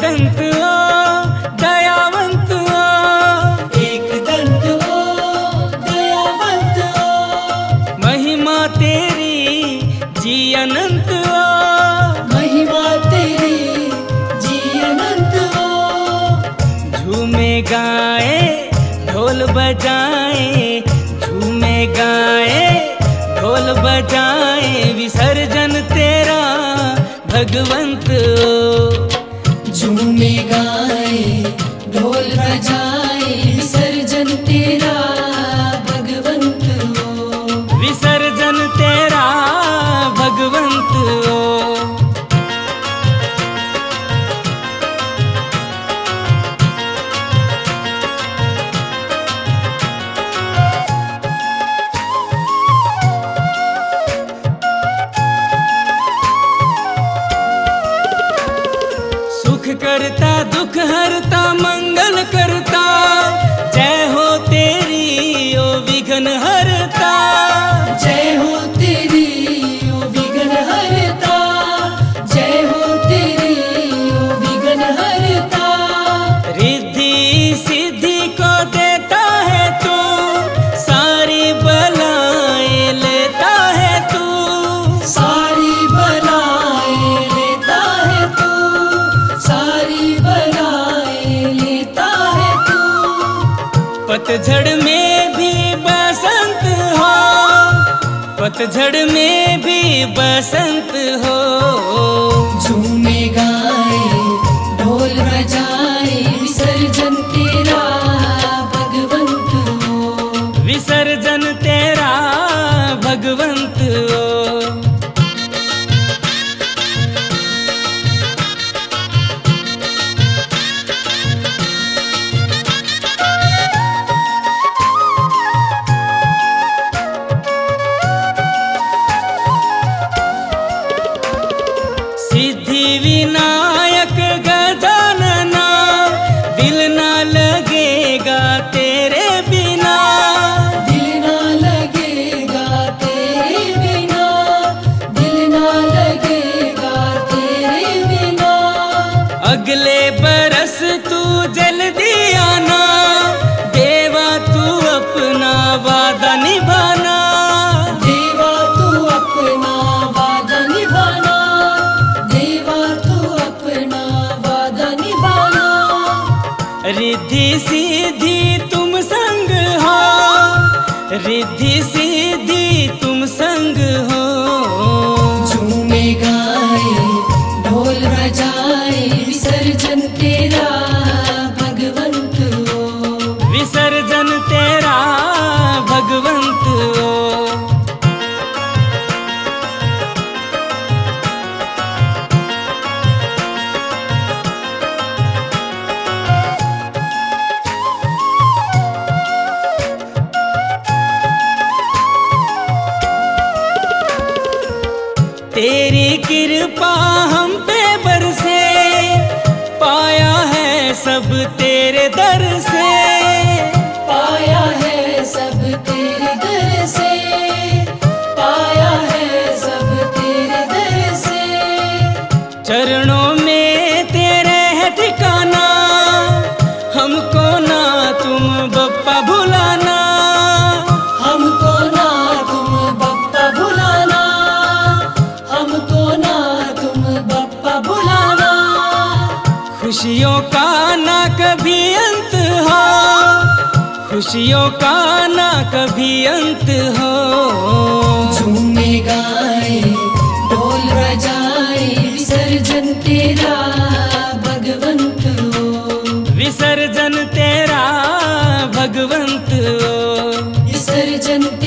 दंत हो दयावंत हो, एक दंत हो दयावंत हो, महिमा तेरी जी अनंत हो, महिमा तेरी जी अनंत हो। झूमे गाए ढोल बजाए, झूमे गाए ढोल बजाए, विसर्जन तेरा भगवंत हो। झूमे गाए ढोल बजाए, विसर्जन तेरा भगवंत हो, विसर्जन तेरा भगवंत हो। करता दुख हरता मंगल करता, जय हो तेरी ओ विघ्न हरता, जय हो तेरी ओ विघ्न हरता, जय हो तेरी ओ विघ्न हरता। रिद्धि सिद्धि को देता है तू, सारी बलाएं लेता है तू, सारी बलाएं लेता है तू, पतझड़ में भी बसंत हो, पतझड़ में भी बसंत हो। झूमे गाए ढोल बजाए, विसर्जन तेरा भगवंत हो, विसर्जन तेरा भगवंत हो। विनायक गजानना, दिल ना लगेगा तेरे बिना, दिल ना लगेगा तेरे बिना, दिल ना लगेगा तेरे बिना। अगले बरस तू जल्दी आना, देवा तू अपना वादा निभाना, देवा तू अपना वादा निभाना, रिद्धि सिद्धि तुम संग हो, रिद्धि सिद्धि तुम संग हो। झूमे गाए ढोल बजाए, विसर्जन तेरा भगवंत हो, विसर्जन तेरा भगवंत हो। तेरी कृपा हम पे बरसे, पाया है सब तेरे दर से, पाया है सब तेरे दर से, पाया है सब तेरे दर से। चरणों में तेरे है ठिकाना, हमको ना तुम बप्पा भुलाना, हमको ना तुम बप्पा भुलाना, खुशियों का ना कभी अंत हो, खुशियों का ना कभी अंत हो। झूमे गाए ढोल बजाए, विसर्जन तेरा भगवंत हो, विसर्जन तेरा भगवंत हो, विसर्जन।